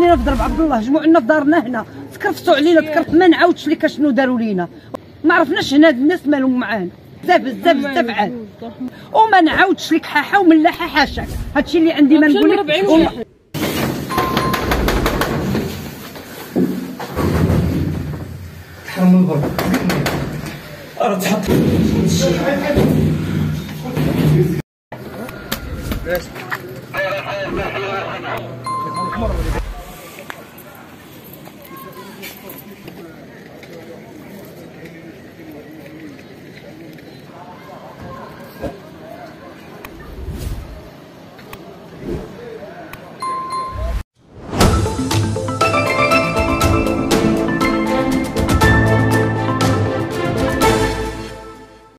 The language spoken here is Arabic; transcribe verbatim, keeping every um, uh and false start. لينا في ضرب عبد الله، جمعونا في دارنا هنا، تكرفتوا علينا، تكرف ما نعاودش لك شنو داروا لينا، ما عرفناش هنا الناس مالهم معانا، بزاف بزاف بزاف عاد، وما نعاودش لك حاحه وملاحه حاشاك، هادشي اللي عندي ما نقول لك. تحرم البرد، راه تحط Yes.